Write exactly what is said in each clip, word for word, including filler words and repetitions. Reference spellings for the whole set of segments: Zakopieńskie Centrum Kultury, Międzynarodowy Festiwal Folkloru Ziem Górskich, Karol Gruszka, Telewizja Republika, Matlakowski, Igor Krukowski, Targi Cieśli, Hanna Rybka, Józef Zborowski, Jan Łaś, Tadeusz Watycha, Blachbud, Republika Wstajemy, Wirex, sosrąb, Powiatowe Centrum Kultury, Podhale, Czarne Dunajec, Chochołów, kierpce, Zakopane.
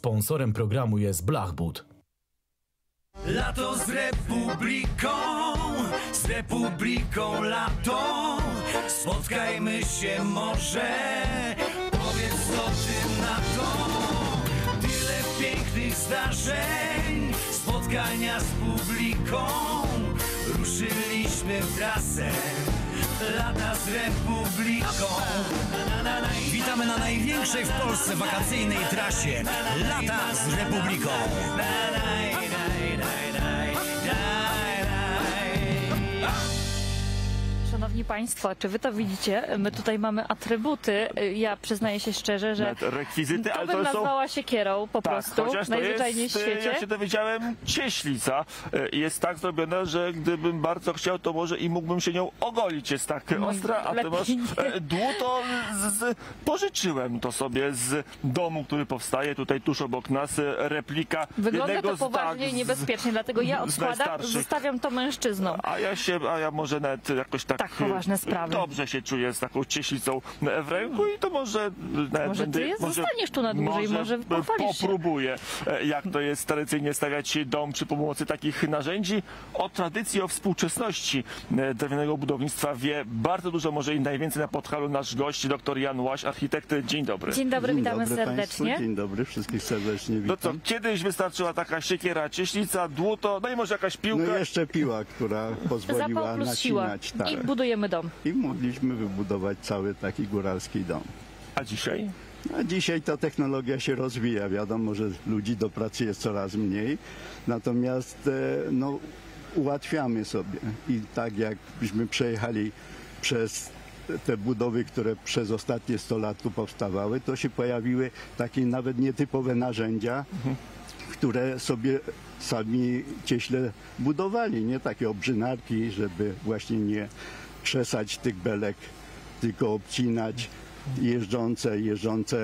Sponsorem programu jest Blachbud. Lato z Republiką, z Republiką lato. Spotkajmy się może, powiedz co ty na to. Tyle pięknych zdarzeń, spotkania z publiką. Ruszyliśmy w trasę. Lata z Republiką. Witamy na największej w Polsce wakacyjnej trasie Lata z Republiką. Szanowni Państwo, czy Wy to widzicie? My tutaj mamy atrybuty. Ja przyznaję się szczerze, że rekwizyty, to ale bym to nazwała są... siekierą po tak, prostu, najzwyczajniej w świecie. Ja się dowiedziałem, cieślica jest tak zrobiona, że gdybym bardzo chciał, to może i mógłbym się nią ogolić. Jest tak Mój ostra, a Ty masz dłuto. Z, z, pożyczyłem to sobie z domu, który powstaje tutaj tuż obok nas. Replika Wygląda to poważnie i niebezpiecznie, dlatego ja odkładam, zostawiam to mężczyznom. A ja się, a ja może nawet jakoś tak... Tak, poważne sprawy. Dobrze się czuję z taką cieślicą w ręku i to może... Może ty jest, może, zostaniesz tu na dłużej, może, może popróbuję, się. Jak to jest tradycyjnie stawiać dom przy pomocy takich narzędzi. O tradycji, o współczesności drewnianego budownictwa wie bardzo dużo, może i najwięcej na Podhalu nasz gość, doktor Jan Łaś, architekt. Dzień dobry. Dzień dobry, witamy Dzień dobry serdecznie. Państwu. Dzień dobry, wszystkich serdecznie witam. No co, kiedyś wystarczyła taka siekiera, cieślica, dłuto, no i może jakaś piłka. No jeszcze piła, która pozwoliła nacinać. Tak. Budujemy dom. I mogliśmy wybudować cały taki góralski dom. A dzisiaj? A dzisiaj ta technologia się rozwija. Wiadomo, że ludzi do pracy jest coraz mniej. Natomiast no, ułatwiamy sobie. I tak jakbyśmy przejechali przez te budowy, które przez ostatnie sto lat tu powstawały, to się pojawiły takie nawet nietypowe narzędzia, mhm. które sobie sami cieśle budowali, nie takie obrzynarki, żeby właśnie nie trzesać tych belek, tylko obcinać jeżdżące, jeżdżące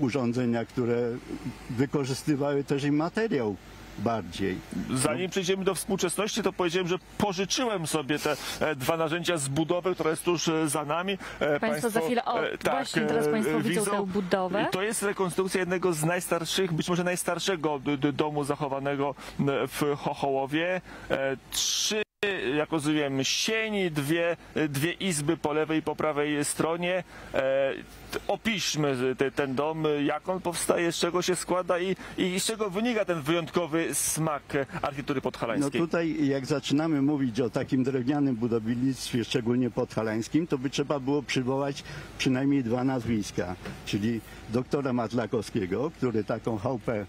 urządzenia, które wykorzystywały też i materiał bardziej. Zanim przejdziemy do współczesności, to powiedziałem, że pożyczyłem sobie te dwa narzędzia z budowy, która jest tuż za nami. Państwo, Państwo za chwilę, o, tak, właśnie teraz Państwo widzą, widzą tę budowę. To jest rekonstrukcja jednego z najstarszych, być może najstarszego domu zachowanego w Chochołowie. Trzy, jak rozumiem, sieni, dwie, dwie izby po lewej i po prawej stronie. Opiszmy te, ten dom, jak on powstaje, z czego się składa i, i z czego wynika ten wyjątkowy smak architektury podhalańskiej. No tutaj jak zaczynamy mówić o takim drewnianym budownictwie, szczególnie podhalańskim, to by trzeba było przywołać przynajmniej dwa nazwiska, czyli doktora Matlakowskiego, który taką chałupę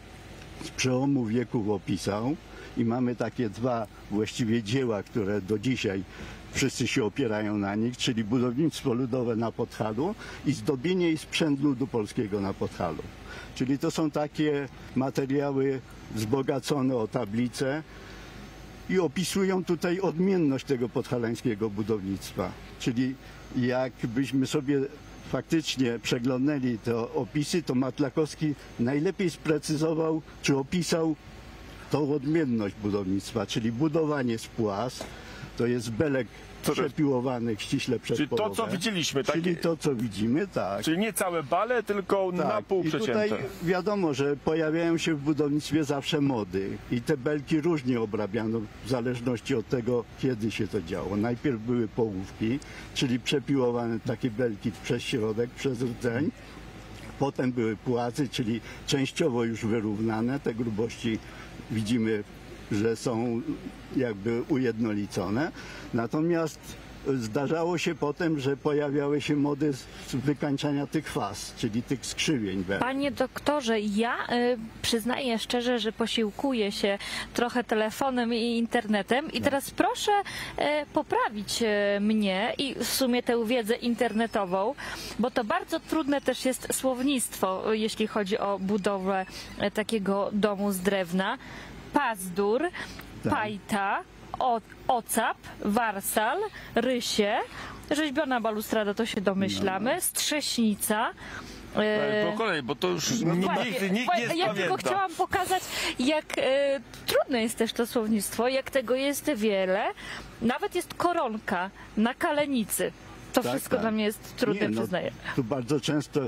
z przełomu wieków opisał i mamy takie dwa właściwie dzieła, które do dzisiaj wszyscy się opierają na nich, czyli budownictwo ludowe na Podhalu i zdobienie i sprzęt ludu polskiego na Podhalu. Czyli to są takie materiały wzbogacone o tablice i opisują tutaj odmienność tego podhalańskiego budownictwa. Czyli jakbyśmy sobie faktycznie przeglądnęli te opisy, to Matlakowski najlepiej sprecyzował czy opisał tą odmienność budownictwa, czyli budowanie z płaz, to jest belek przepiłowanych ściśle przez Czyli połowę. to, co widzieliśmy, tak? Czyli to, co widzimy, tak. Czyli nie całe bale, tylko tak. na pół przecięte. I tutaj wiadomo, że pojawiają się w budownictwie zawsze mody i te belki różnie obrabiano w zależności od tego, kiedy się to działo. Najpierw były połówki, czyli przepiłowane takie belki przez środek, przez rdzeń. Potem były płazy, czyli częściowo już wyrównane. Te grubości widzimy, że są jakby ujednolicone. Natomiast zdarzało się potem, że pojawiały się mody z wykańczania tych faz, czyli tych skrzywień. Panie doktorze, ja y, przyznaję szczerze, że posiłkuję się trochę telefonem i internetem i teraz proszę y, poprawić y, mnie i w sumie tę wiedzę internetową, bo to bardzo trudne też jest słownictwo, jeśli chodzi o budowę y, takiego domu z drewna. Pazdur, tak. Pajta, o, ocap, warsal, rysie, rzeźbiona balustrada, to się domyślamy, strześnica. E... Po kolei, bo to już no, nikt, nikt, nikt nie pamięta. Ja tylko chciałam pokazać, jak e, trudne jest też to słownictwo, jak tego jest wiele. Nawet jest koronka na kalenicy. To tak, wszystko tak. dla mnie jest trudne, nie, przyznaję. No, tu bardzo często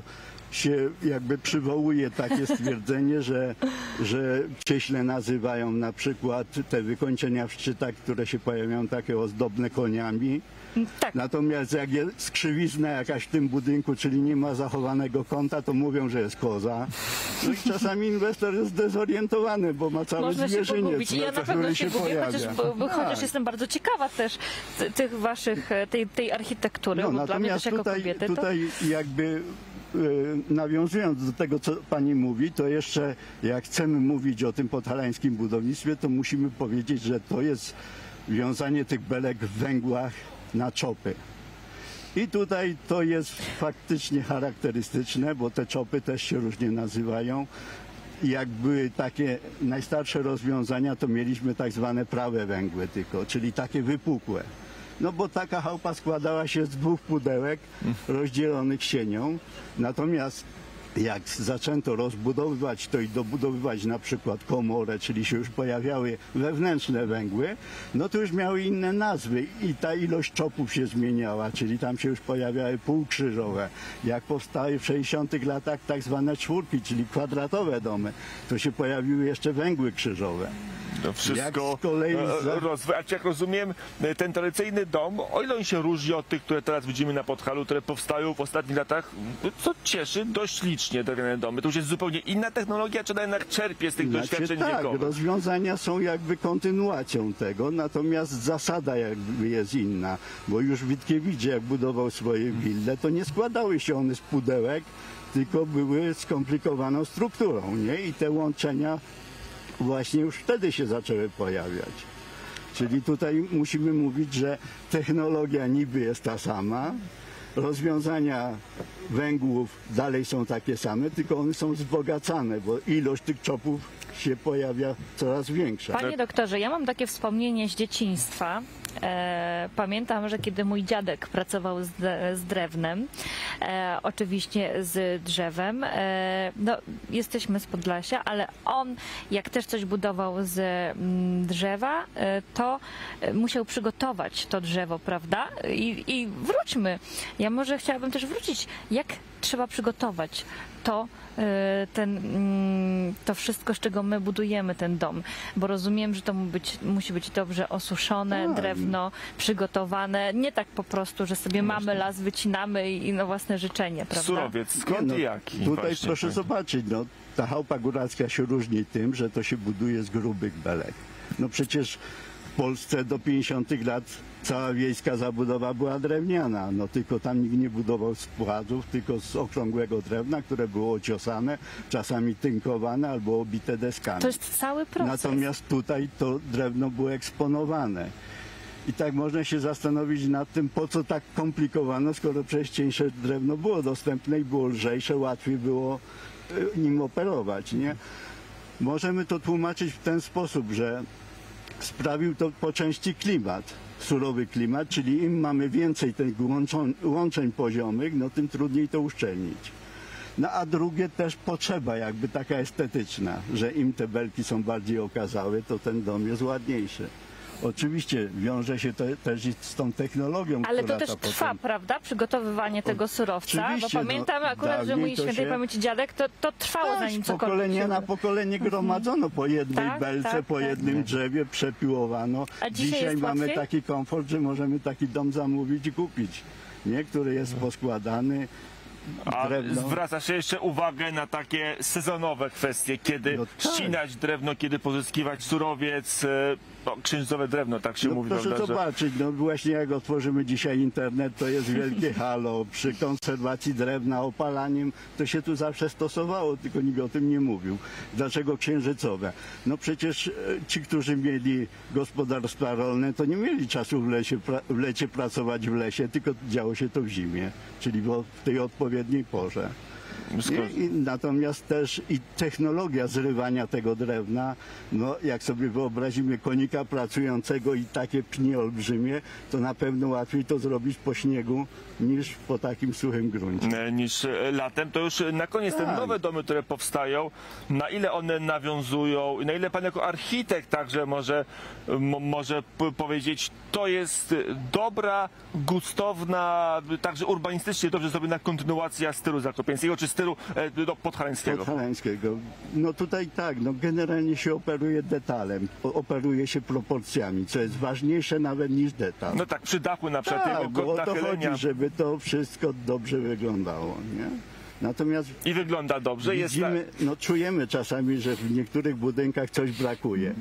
się jakby przywołuje takie stwierdzenie, że, że cieśle nazywają na przykład te wykończenia w szczytach, które się pojawiają takie ozdobne koniami. Tak. Natomiast jak jest skrzywizna jakaś w tym budynku, czyli nie ma zachowanego kąta, to mówią, że jest koza. No i czasami inwestor jest zdezorientowany, bo ma całe zwierzyniec, ja na pewno się gubię, chociaż, bo, bo tak. chociaż jestem bardzo ciekawa też tych waszych, tej, tej architektury, no, bo natomiast dla mnie też jako tutaj, kobiety, tutaj to... jakby... Nawiązując do tego, co pani mówi, to jeszcze jak chcemy mówić o tym podhalańskim budownictwie, to musimy powiedzieć, że to jest wiązanie tych belek w węglach na czopy. I tutaj to jest faktycznie charakterystyczne, bo te czopy też się różnie nazywają. Jak były takie najstarsze rozwiązania, to mieliśmy tak zwane prawe węgły tylko, czyli takie wypukłe. No bo taka chałupa składała się z dwóch pudełek rozdzielonych sienią. Natomiast jak zaczęto rozbudowywać to i dobudowywać na przykład komorę, czyli się już pojawiały wewnętrzne węgły, no to już miały inne nazwy i ta ilość czopów się zmieniała, czyli tam się już pojawiały półkrzyżowe. Jak powstały w sześćdziesiątych latach tak zwane czwórki, czyli kwadratowe domy, to się pojawiły jeszcze węgły krzyżowe. To wszystko, jak, jak rozumiem, ten tradycyjny dom, o ile on się różni od tych, które teraz widzimy na Podhalu, które powstają w ostatnich latach, co cieszy dość licznie te domy. To już jest zupełnie inna technologia, czy jednak czerpie z tych znaczy, doświadczeń tak, wiekowych? Rozwiązania są jakby kontynuacją tego, natomiast zasada jakby jest inna, bo już Witkiewicz jak budował swoje wille, to nie składały się one z pudełek, tylko były skomplikowaną strukturą, nie? I te łączenia właśnie już wtedy się zaczęły pojawiać. Czyli tutaj musimy mówić, że technologia niby jest ta sama, rozwiązania węgłów dalej są takie same, tylko one są wzbogacane, bo ilość tych czopów się pojawia coraz większa. Panie doktorze, ja mam takie wspomnienie z dzieciństwa. Pamiętam, że kiedy mój dziadek pracował z, z drewnem, e, oczywiście z drzewem, e, no, jesteśmy z Podlasia, ale on jak też coś budował z m, drzewa, e, to musiał przygotować to drzewo, prawda? I, i wróćmy. Ja może chciałabym też wrócić, jak trzeba przygotować to, ten, to wszystko, z czego my budujemy ten dom, bo rozumiem, że to musi być, musi być dobrze osuszone, drewno przygotowane, nie tak po prostu, że sobie no mamy las, wycinamy i, i na własne życzenie, prawda? Surowiec, skąd no, i jaki? Tutaj właśnie, proszę tak. zobaczyć, no, ta chałupa góralska się różni tym, że to się buduje z grubych belek. No przecież w Polsce do pięćdziesiątych lat cała wiejska zabudowa była drewniana, no tylko tam nikt nie budował z płazów, tylko z okrągłego drewna, które było ociosane, czasami tynkowane albo obite deskami. To jest cały proces. Natomiast tutaj to drewno było eksponowane. I tak można się zastanowić nad tym, po co tak komplikowano, skoro przecież cieńsze drewno było dostępne i było lżejsze, łatwiej było nim operować, nie? Możemy to tłumaczyć w ten sposób, że sprawił to po części klimat, surowy klimat, czyli im mamy więcej tych łączeń, łączeń poziomych, no tym trudniej to uszczelnić. No a drugie też potrzeba jakby taka estetyczna, że im te belki są bardziej okazałe, to ten dom jest ładniejszy. Oczywiście wiąże się to też z tą technologią. Ale to też trwa, potem... prawda? Przygotowywanie tego surowca. Oczywiście, bo pamiętam no, akurat, że mój świętej się... pamięci dziadek, to, to trwało tak, zanim cokolwiek. pokolenie się... na pokolenie gromadzono po jednej tak, belce, tak, po jednym tak. drzewie, przepiłowano. A dzisiaj, dzisiaj mamy łatwiej? taki komfort, że możemy taki dom zamówić i kupić. Nie? Który jest poskładany. A zwraca się jeszcze uwagę na takie sezonowe kwestie, kiedy no tak. ścinać drewno, kiedy pozyskiwać surowiec, no, księżycowe drewno, tak się no mówi. Proszę prawda, zobaczyć, że... no właśnie jak otworzymy dzisiaj internet, to jest wielkie halo. Przy konserwacji drewna, opalaniem, to się tu zawsze stosowało, tylko nikt o tym nie mówił. Dlaczego księżycowe? No przecież ci, którzy mieli gospodarstwa rolne, to nie mieli czasu w lesie, w lecie pracować w lesie, tylko działo się to w zimie, czyli w tej odpowiedzi odpowiedniej porze. I, i, natomiast też i technologia zrywania tego drewna, no jak sobie wyobrazimy konika pracującego i takie pnie olbrzymie, to na pewno łatwiej to zrobić po śniegu niż po takim suchym gruncie. Niż latem. To już na koniec tak. te nowe domy, które powstają, na ile one nawiązują, na ile pan jako architekt także może, może powiedzieć, to jest dobra, gustowna, także urbanistycznie dobrze zrobiona kontynuacja stylu zakopieńskiego, czy czy stylu do podhaleńskiego? Podhaleńskiego. No tutaj tak, no generalnie się operuje detalem, operuje się proporcjami, co jest ważniejsze nawet niż detal. No tak, przy dachu na przykład. Tak, bo o to chodzi, żeby to wszystko dobrze wyglądało, nie? Natomiast i wygląda dobrze, widzimy, jest tak. No czujemy czasami, że w niektórych budynkach coś brakuje.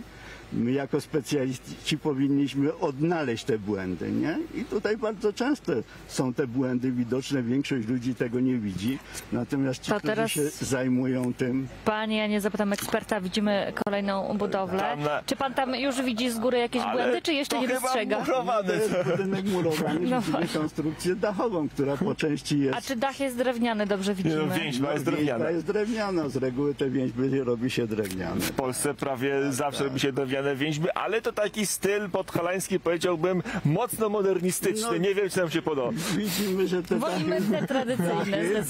My jako specjaliści powinniśmy odnaleźć te błędy, nie? I tutaj bardzo często są te błędy widoczne, większość ludzi tego nie widzi. Natomiast ci, to którzy teraz się zajmują tym... Panie, ja nie zapytam eksperta, widzimy kolejną budowlę. Tam... Czy pan tam już widzi z góry jakieś ale błędy, czy jeszcze nie dostrzega? Murowany. To jest budynek murowany, no widzimy konstrukcję dachową, która po części jest... A czy dach jest drewniany, dobrze widzimy? No, więźba jest drewniana. Więźba jest drewniana, z reguły te więźby robi się drewniane. W Polsce prawie tak, zawsze tak. robi się drewniane. Więźby, ale to taki styl podhalański, powiedziałbym, mocno modernistyczny. No, nie wiem, czy nam się podoba. Widzimy, że te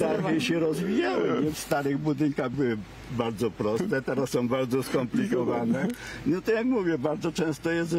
dachy się rozwijały. Nie? W starych budynkach były bardzo proste, teraz są bardzo skomplikowane. No to jak mówię, bardzo często jest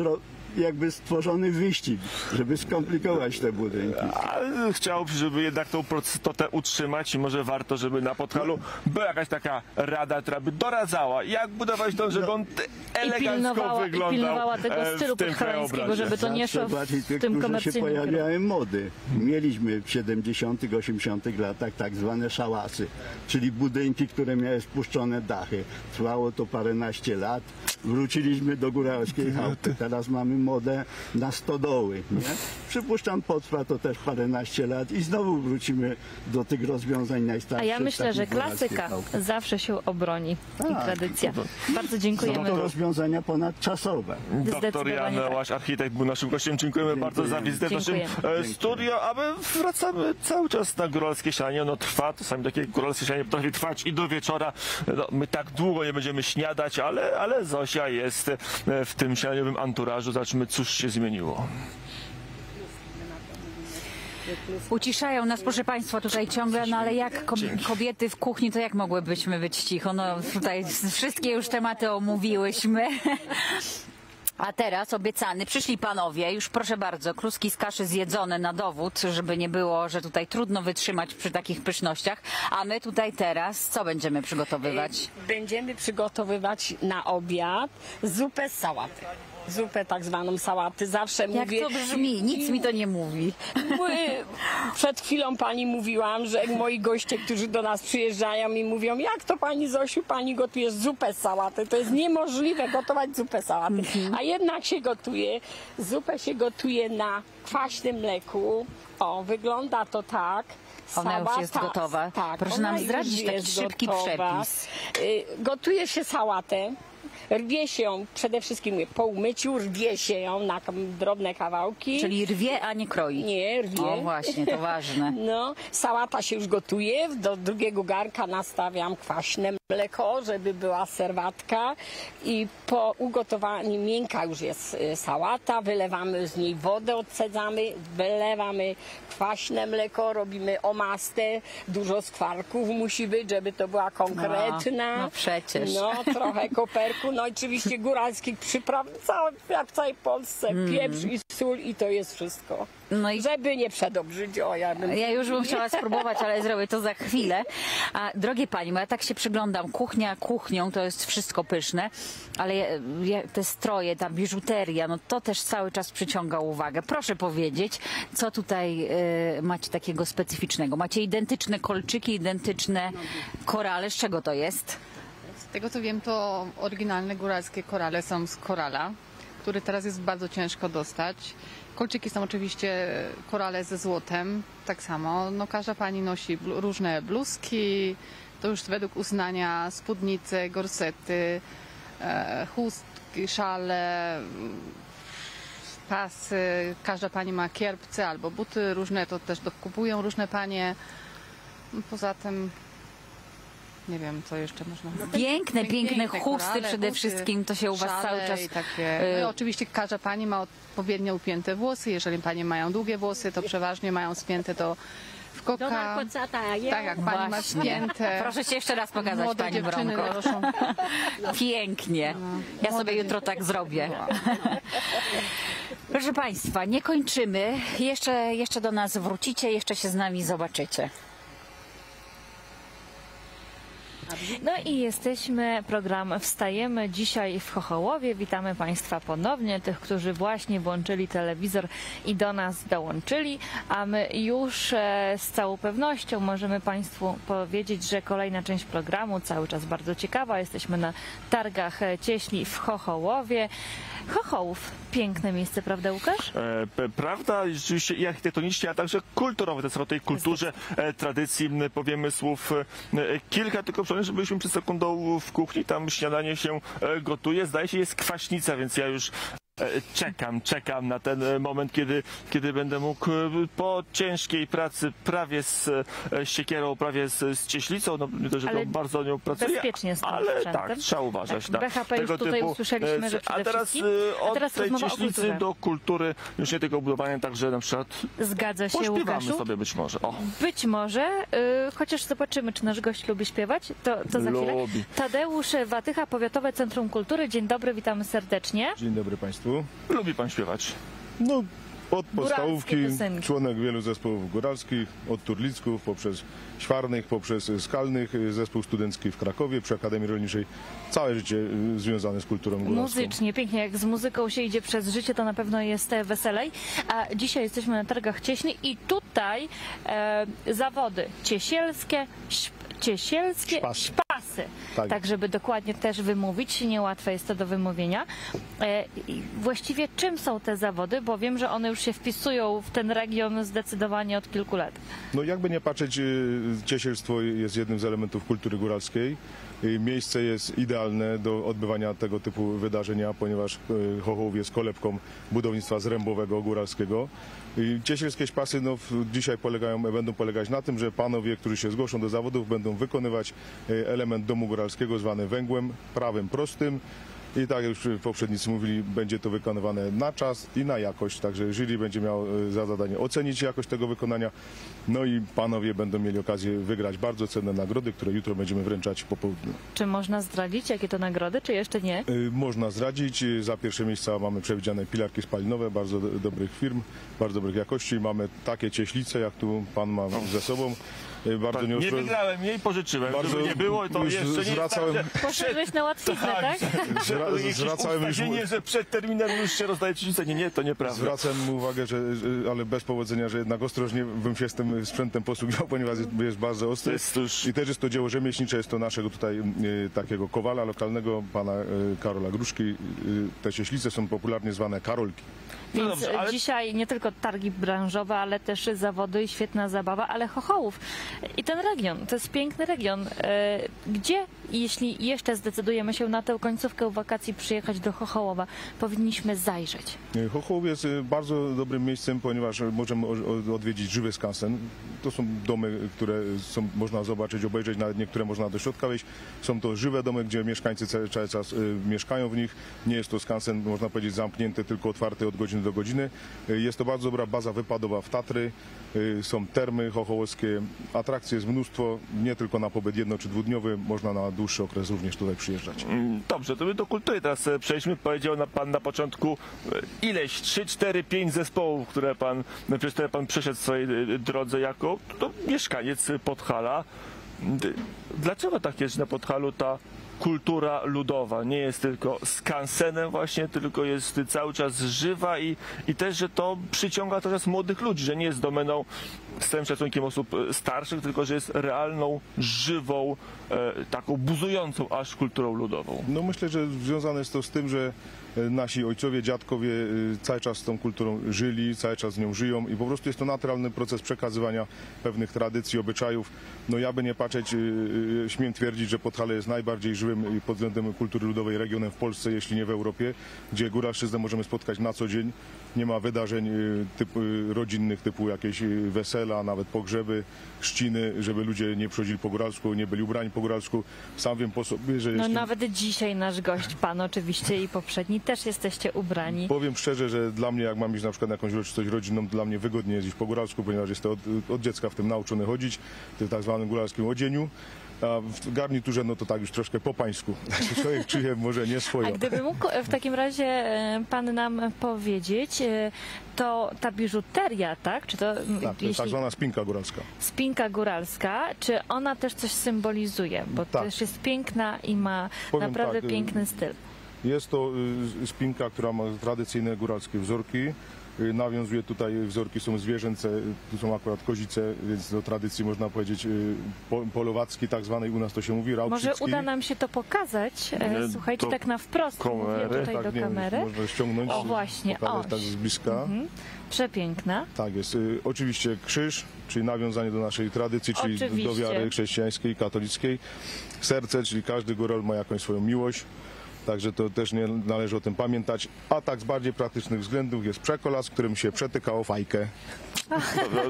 jakby stworzony wyścig, żeby skomplikować te budynki. Ale chciałbym, żeby jednak tą prostotę utrzymać i może warto, żeby na Podhalu była jakaś taka rada, która by doradzała, jak budować dom, żeby on elegancko wyglądał. I pilnowała tego stylu podhalańskiego, żeby to nie szło w tym komercyjnym. Się pojawiały mody. Mieliśmy w siedemdziesiątych, osiemdziesiątych latach tak zwane szałasy, czyli budynki, które miały spuszczone dachy. Trwało to paręnaście lat. Wróciliśmy do góralskiej chałupy. Teraz mamy modę na stodoły, nie? Przypuszczam, potrwa to też paręnaście lat i znowu wrócimy do tych rozwiązań najstarszych. A ja myślę, że klasyka zawsze się obroni tak. i tradycja. Bardzo dziękujemy. Są to rozwiązania ponadczasowe. Doktor Jan Łaś, architekt, był naszym gościem. Dziękujemy, dziękujemy bardzo za wizytę w naszym dziękujemy. studio, a my wracamy cały czas na góralskie śniadanie. Ono trwa, czasami takie góralskie śniadanie potrafi trwać i do wieczora. No, my tak długo nie będziemy śniadać, ale, ale Zosia jest w tym śniadaniowym anturażu. Zobaczmy, cóż się zmieniło. Uciszają nas, proszę Państwa, tutaj ciągle, no ale jak kobiety w kuchni, to jak mogłybyśmy być cicho? No tutaj wszystkie już tematy omówiłyśmy. A teraz obiecany, przyszli panowie, już proszę bardzo, kluski z kaszy zjedzone na dowód, żeby nie było, że tutaj trudno wytrzymać przy takich pysznościach. A my tutaj teraz, co będziemy przygotowywać? Będziemy przygotowywać na obiad zupę z sałaty. Zupę tak zwaną sałaty. Zawsze Jak mówię... Jak to brzmi? Nic mi to nie mówi. Przed chwilą pani mówiłam, że moi goście, którzy do nas przyjeżdżają i mówią, jak to pani Zosiu, pani gotujesz zupę sałaty. To jest niemożliwe gotować zupę sałaty. Mhm. A jednak się gotuje. Zupę się gotuje na kwaśnym mleku. O, wygląda to tak. Ona już jest gotowa. Tak, proszę nam zdradzić taki szybki przepis. Gotuje się sałatę. Rwie się ją, przede wszystkim po umyciu, rwie się ją na drobne kawałki. Czyli rwie, a nie kroi. Nie, rwie. O właśnie, to ważne. No, sałata się już gotuje, do drugiego garnka nastawiam kwaśne mleko, żeby była serwatka i po ugotowaniu miękka już jest sałata, wylewamy z niej wodę, odcedzamy, wylewamy kwaśne mleko, robimy omastę, dużo skwarków musi być, żeby to była konkretna. No, no przecież. No, trochę koperku, no oczywiście góralskich przypraw, całe, jak w całej Polsce, mm. pieprz i sól i to jest wszystko. No i żeby nie przedobrzyć, o ja bym... Ja już bym chciała spróbować, ale zrobię to za chwilę. A drogie pani, bo ja tak się przyglądam, kuchnia kuchnią, to jest wszystko pyszne, ale te stroje, ta biżuteria, no to też cały czas przyciąga uwagę. Proszę powiedzieć, co tutaj y, macie takiego specyficznego? Macie identyczne kolczyki, identyczne korale. Z czego to jest? Z tego co wiem, to oryginalne góralskie korale są z korala, który teraz jest bardzo ciężko dostać. Kolczyki są oczywiście korale ze złotem, tak samo. No, każda pani nosi bl- różne bluzki, to już według uznania spódnice, gorsety, e, chustki, szale, pasy. Każda pani ma kierpce albo buty różne, to też dokupują różne panie. Poza tym... Nie wiem, co jeszcze można... Piękne, piękne chusty przede wszystkim, to się u was cały czas... Takie. No, oczywiście każda pani ma odpowiednio upięte włosy, jeżeli panie mają długie włosy, to przeważnie mają spięte do w koka. Tak, jak pani ma spięte. Proszę się jeszcze raz pokazać, młode pani Bronko. Roszą... Pięknie. Ja sobie jutro tak zrobię. Proszę państwa, nie kończymy. Jeszcze, jeszcze do nas wrócicie, jeszcze się z nami zobaczycie. No i jesteśmy, program Wstajemy dzisiaj w Chochołowie. Witamy Państwa ponownie, tych, którzy właśnie włączyli telewizor i do nas dołączyli, a my już z całą pewnością możemy Państwu powiedzieć, że kolejna część programu cały czas bardzo ciekawa. Jesteśmy na Targach Cieśli w Chochołowie. Chochołów, piękne miejsce, prawda, Łukasz? E, prawda, rzeczywiście i architektonicznie, a także kulturowe. To jest o tej kulturze, e, tradycji, powiemy słów e, kilka, tylko przynajmniej, że byliśmy przed sekundą w kuchni, tam śniadanie się gotuje, zdaje się jest kwaśnica, więc ja już czekam, czekam na ten moment, kiedy, kiedy będę mógł po ciężkiej pracy, prawie z siekierą, prawie z, z cieślicą, no że to bardzo nią pracuję, bezpiecznie z tym ale sprzętem. Tak, trzeba uważać. Tak. B H P już tego tutaj typu, usłyszeliśmy, że przede a teraz od a teraz tej cieślicy do kultury, już nie tylko budowania, także na przykład zgadza się, Łukaszu, sobie być może. O. Być może, yy, chociaż zobaczymy, czy nasz gość lubi śpiewać, to, to za chwilę. Lubi. Tadeusz Watycha, Powiatowe Centrum Kultury. Dzień dobry, witamy serdecznie. Dzień dobry Państwu. Lubi Pan śpiewać? No, od podstawówki, członek wielu zespołów góralskich, od Turlicków, poprzez Świarnych, poprzez Skalnych, zespół studencki w Krakowie, przy Akademii Rolniczej. Całe życie związane z kulturą góralską. Muzycznie, pięknie. Jak z muzyką się idzie przez życie, to na pewno jest weselej. A dzisiaj jesteśmy na Targach Cieśli i tutaj e, zawody ciesielskie, ciesielskie szpasy. szpasy. Tak. Tak, żeby dokładnie też wymówić. Niełatwe jest to do wymówienia. E, właściwie czym są te zawody? Bo wiem, że one już się wpisują w ten region zdecydowanie od kilku lat. No jakby nie patrzeć, ciesielstwo jest jednym z elementów kultury góralskiej. Miejsce jest idealne do odbywania tego typu wydarzenia, ponieważ Chochołów jest kolebką budownictwa zrębowego, góralskiego. Ciesielskie szpasy no, dzisiaj polegają, będą polegać na tym, że panowie, którzy się zgłoszą do zawodów, będą wykonywać element domu góralskiego zwany węgłem, prawym prostym. I tak jak już poprzednicy mówili, będzie to wykonywane na czas i na jakość. Także jury będzie miał za zadanie ocenić jakość tego wykonania. No i panowie będą mieli okazję wygrać bardzo cenne nagrody, które jutro będziemy wręczać po południu. Czy można zdradzić, jakie to nagrody, czy jeszcze nie? Można zdradzić. Za pierwsze miejsca mamy przewidziane pilarki spalinowe, bardzo dobrych firm, bardzo dobrych jakości. Mamy takie cieślice, jak tu pan ma ze sobą. Bardzo tak, nie niosłem... wygrałem jej, pożyczyłem. Bardzo żeby nie było, to jeszcze nie zwracałem... Poszedłeś na łatwiznę, tak? tak? Zra... Zwracałem już... Nie, że przed terminem już się rozdaje cieślicę. Nie, nie, to nieprawda. Zwracam uwagę, że, ale bez powodzenia, że jednak ostrożnie bym się z tym sprzętem posługiwał, ponieważ jest bardzo ostry. Jest już... I też jest to dzieło rzemieślnicze, jest to naszego tutaj y, takiego kowala lokalnego, pana y, Karola Gruszki. Y, te cieślice są popularnie zwane karolki. Więc no dobrze, ale... dzisiaj nie tylko targi branżowe, ale też zawody i świetna zabawa, ale Chochołów i ten region, to jest piękny region. Gdzie, jeśli jeszcze zdecydujemy się na tę końcówkę wakacji przyjechać do Chochołowa, powinniśmy zajrzeć? Chochołów jest bardzo dobrym miejscem, ponieważ możemy odwiedzić żywy skansen. To są domy, które są, można zobaczyć, obejrzeć, nawet niektóre można do środka wejść. Są to żywe domy, gdzie mieszkańcy cały czas mieszkają w nich. Nie jest to skansen, można powiedzieć, zamknięty, tylko otwarty od godziny do godziny. Jest to bardzo dobra baza wypadowa w Tatry, są termy chochołowskie, atrakcji jest mnóstwo, nie tylko na pobyt jedno- czy dwudniowy, można na dłuższy okres również tutaj przyjeżdżać. Dobrze, to my do kultury teraz przejdźmy. Powiedział na Pan na początku ileś, trzy, cztery, pięć zespołów, które Pan, przez które Pan przeszedł w swojej drodze jako to mieszkaniec Podhala. Dlaczego tak jest, że na Podhalu ta kultura ludowa nie jest tylko skansenem właśnie, tylko jest cały czas żywa i, i też, że to przyciąga teraz młodych ludzi, że nie jest domeną z całym szacunkiem osób starszych, tylko że jest realną, żywą, e, taką buzującą aż kulturą ludową? No myślę, że związane jest to z tym, że nasi ojcowie, dziadkowie cały czas z tą kulturą żyli, cały czas z nią żyją i po prostu jest to naturalny proces przekazywania pewnych tradycji, obyczajów. No ja by nie patrzeć, śmiem twierdzić, że Podhale jest najbardziej żywym pod względem kultury ludowej regionem w Polsce, jeśli nie w Europie, gdzie góralszczyznę możemy spotkać na co dzień. Nie ma wydarzeń typu, rodzinnych typu jakieś wesela, nawet pogrzeby, chrzciny, żeby ludzie nie przychodzili po góralsku, nie byli ubrani po góralsku. Sam wiem po sobie, że... No jeśli... nawet dzisiaj nasz gość, pan oczywiście i poprzedni też jesteście ubrani. Powiem szczerze, że dla mnie, jak mam iść na przykład na jakąś uroczystość rodzinną, dla mnie wygodnie jeździć po góralsku, ponieważ jestem od, od dziecka w tym nauczony chodzić, w tym tak zwanym góralskim odzieniu. a w garniturze no to tak już troszkę po pańsku. Człowiek czuje może nie swoją. A gdyby mógł w takim razie pan nam powiedzieć, to ta biżuteria, tak? Czy to, tak, to jest tak zwana spinka góralska. Spinka góralska, czy ona też coś symbolizuje? Bo tak. też jest piękna i ma Powiem naprawdę tak, piękny styl. Jest to spinka, która ma tradycyjne góralskie wzorki. Nawiązuje tutaj, wzorki są zwierzęce, tu są akurat kozice, więc do tradycji można powiedzieć polowacki, tak zwanej, u nas to się mówi rauczycki. Może uda nam się to pokazać, słuchajcie, to tak na wprost, mówię tutaj tak, do nie, kamery. Można ściągnąć, o, właśnie, o, tak z bliska. Mhm. Przepiękna. Tak jest. Oczywiście krzyż, czyli nawiązanie do naszej tradycji, czyli Oczywiście. do wiary chrześcijańskiej, katolickiej. Serce, czyli każdy góral ma jakąś swoją miłość. Także to też nie należy o tym pamiętać. A tak z bardziej praktycznych względów jest przekola, z którym się przetykało fajkę. To,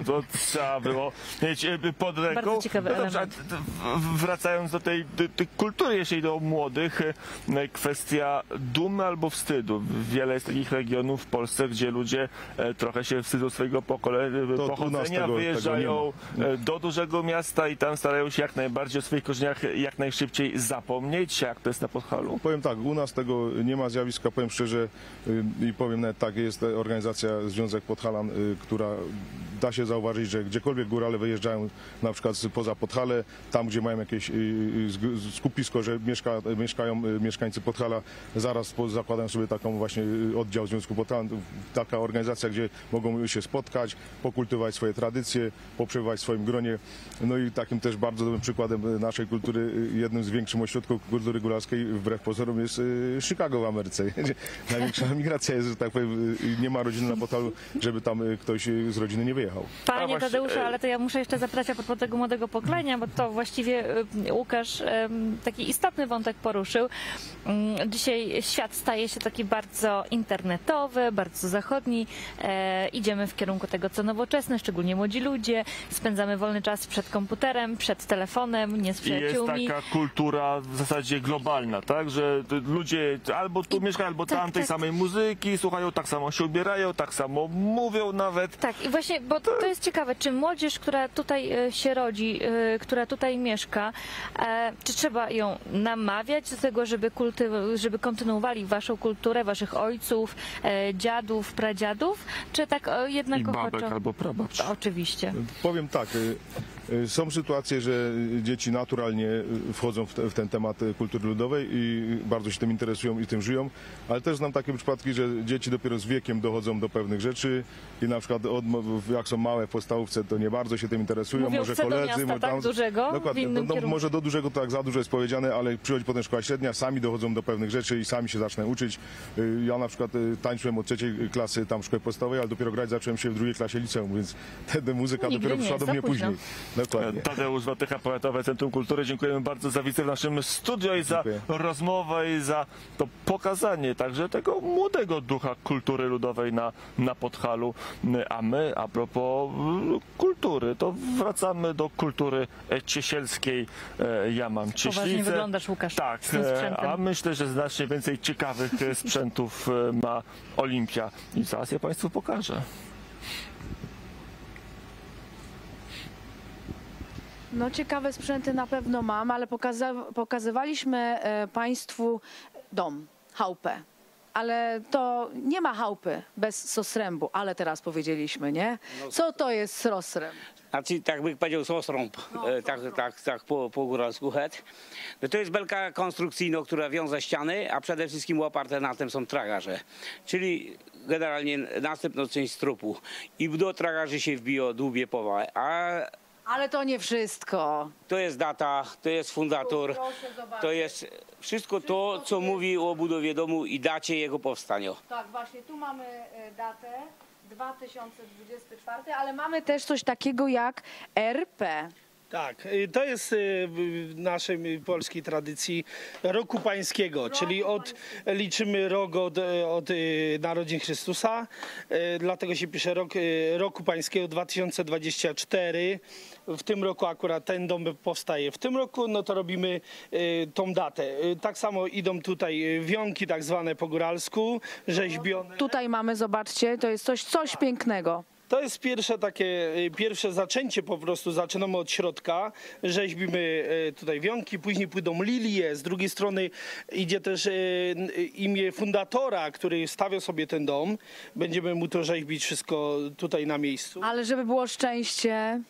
to trzeba było mieć pod ręką. Bardzo ciekawy element. Wracając do tej, tej kultury, jeśli do młodych, kwestia dumy albo wstydu. Wiele jest takich regionów w Polsce, gdzie ludzie trochę się wstydzą swojego pokole- to pochodzenia, tego, wyjeżdżają tego do dużego miasta i tam starają się jak najbardziej o swoich korzeniach jak najszybciej zapomnieć, jak to jest na Podhalu. Powiem tak, u nas tego nie ma zjawiska, powiem szczerze i powiem nawet tak, jest organizacja Związek Podhalan, która da się zauważyć, że gdziekolwiek górale wyjeżdżają, na przykład poza Podhale, tam gdzie mają jakieś skupisko, że mieszka, mieszkają mieszkańcy Podhala, zaraz zakładają sobie taką właśnie oddział Związku Podhalan, taka organizacja, gdzie mogą się spotkać, pokultywować swoje tradycje, poprzebywać w swoim gronie. No i takim też bardzo dobrym przykładem naszej kultury, jednym z większych ośrodków kultury góralskiej, wbrew pozorom, jest Chicago w Ameryce. Największa migracja jest, że tak powiem, nie ma rodziny na Podhalu, żeby tam ktoś z rodziny nie wyjechał. Panie właśnie... Tadeuszu, ale to ja muszę jeszcze zapytać a propos tego młodego pokolenia, bo to właściwie Łukasz taki istotny wątek poruszył. Dzisiaj świat staje się taki bardzo internetowy, bardzo zachodni. E, idziemy w kierunku tego, co nowoczesne, szczególnie młodzi ludzie. Spędzamy wolny czas przed komputerem, przed telefonem, nie z przyjaciółmi. Jest taka kultura w zasadzie globalna, tak? Że ludzie albo tu I... mieszkają, albo tak, tam tej tak. samej muzyki słuchają, tak samo się ubierają, tak samo mówią nawet. Tak, i właśnie, bo to jest ciekawe, czy młodzież, która tutaj się rodzi, która tutaj mieszka, czy trzeba ją namawiać do tego, żeby, kulty, żeby kontynuowali waszą kulturę, waszych ojców, dziadów, pradziadów, czy tak jednak I babek ochoczo? Albo prababci. Oczywiście. Powiem tak, są sytuacje, że dzieci naturalnie wchodzą w, te, w ten temat kultury ludowej i bardzo się tym interesują i tym żyją, ale też znam takie przypadki, że dzieci dopiero z wiekiem dochodzą do pewnych rzeczy i na przykład od, jak są małe w podstawówce, to nie bardzo się tym interesują, Mówią, może koledzy... Do miasta, tak tam, dużego, dokładnie, no, no, może do dużego to tak za dużo jest powiedziane, ale przychodzi potem szkoła średnia, sami dochodzą do pewnych rzeczy i sami się zaczynają uczyć. Ja na przykład tańczyłem od trzeciej klasy tam szkoły podstawowej, ale dopiero grać zacząłem się w drugiej klasie liceum, więc wtedy muzyka Nigdy dopiero przyszła do mnie później. Dokładnie. Tadeusz Watycha, Powiatowe Centrum Kultury, dziękujemy bardzo za wizytę w naszym studio i za Dziękuję. rozmowę i za to pokazanie także tego młodego ducha kultury ludowej na, na Podhalu. A my, a propos kultury, to wracamy do kultury ciesielskiej. Ja mam cieślicę. Poważnie wyglądasz, Łukasz. Tak, z tym sprzętem. A myślę, że znacznie więcej ciekawych sprzętów ma Olimpia. I zaraz ja Państwu pokażę. No, ciekawe sprzęty na pewno mam, ale pokaza pokazywaliśmy Państwu dom, chałupę. Ale to nie ma chałupy bez sosrębu, ale teraz powiedzieliśmy, nie? Co to jest sosręb? Znaczy, tak bych powiedział sosrąb, no, tak, tak, tak po, po góralsku. No to jest belka konstrukcyjna, która wiąże ściany, a przede wszystkim oparte na tym są tragarze, czyli generalnie następna część trupu. I do tragarzy się wbiło dłubie powałe, a... Ale to nie wszystko. To jest data, to jest fundator, to jest wszystko to, co mówi o budowie domu i dacie jego powstania. Tak, właśnie tu mamy datę dwa tysiące dwudziesty czwarty, ale mamy też coś takiego jak R P. Tak, to jest w naszej polskiej tradycji roku pańskiego, roku czyli od pańskiego. liczymy rok od, od narodzin Chrystusa, dlatego się pisze rok, roku pańskiego dwa tysiące dwudziesty czwarty. W tym roku akurat ten dom powstaje. W tym roku no to robimy tą datę. Tak samo idą tutaj wionki tak zwane po góralsku, rzeźbione. Tutaj mamy, zobaczcie, to jest coś, coś pięknego. To jest pierwsze takie, pierwsze zaczęcie po prostu, zaczynamy od środka, rzeźbimy tutaj wionki, później pójdą lilie, z drugiej strony idzie też imię fundatora, który stawia sobie ten dom, będziemy mu to rzeźbić wszystko tutaj na miejscu. Ale żeby było szczęście...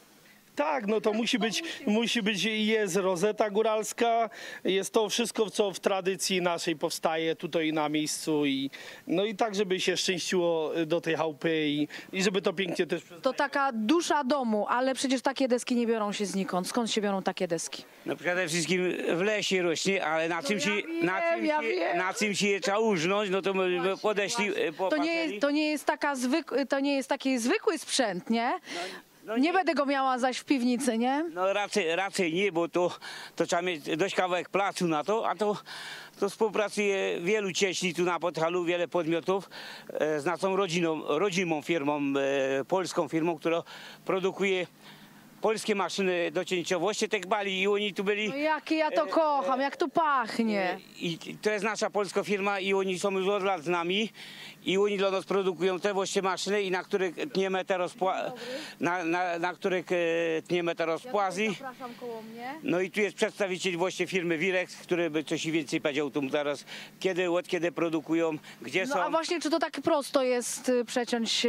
Tak, no to musi być, musi być, jest rozeta góralska, jest to wszystko, co w tradycji naszej powstaje tutaj na miejscu i no i tak, żeby się szczęściło do tej chałupy i, i żeby to pięknie też... To taka dusza domu, ale przecież takie deski nie biorą się znikąd. Skąd się biorą takie deski? No przede wszystkim w lesie rośnie, ale na czym no ja się, wiem, na czym ja się, wiem. na czym się je trzeba użnąć, no to my właśnie, podeszli... Po to, nie jest, to, nie jest taka zwyk, to nie jest taki zwykły sprzęt, nie? No. No nie, nie będę go miała zaś w piwnicy, nie? No raczej, raczej nie, bo to, to trzeba mieć dość kawałek placu na to, a to, to współpracuje wielu cieśli tu na Podhalu, wiele podmiotów z naszą rodziną, rodzimą firmą, polską firmą, która produkuje polskie maszyny do cięciowości, tak bali i oni tu byli... No jakie ja to kocham, e, jak to pachnie. I to jest nasza polska firma i oni są już od lat z nami i oni dla nas produkują te właśnie maszyny, i na których tniemy te rozpła... na, na, na których tniemy te rozpłazy. Ja zapraszam koło mnie. No i tu jest przedstawiciel właśnie firmy Wirex, który by coś więcej powiedział tu teraz, kiedy, od kiedy produkują, gdzie no, są... No a właśnie, czy to tak prosto jest przeciąć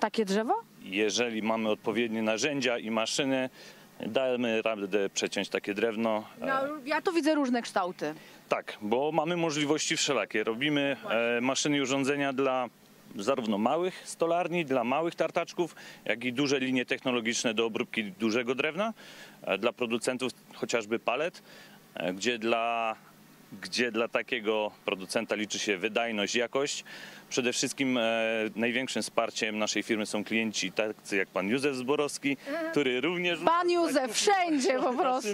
takie drzewo? Jeżeli mamy odpowiednie narzędzia i maszyny, dajemy radę przeciąć takie drewno. No, ja tu widzę różne kształty. Tak, bo mamy możliwości wszelakie. Robimy e, maszyny i urządzenia dla zarówno małych stolarni, dla małych tartaczków, jak i duże linie technologiczne do obróbki dużego drewna, e, dla producentów chociażby palet, e, gdzie dla... gdzie dla takiego producenta liczy się wydajność, jakość. Przede wszystkim e, największym wsparciem naszej firmy są klienci tacy jak pan Józef Zborowski, który również... Pan Józef, wszędzie po prostu.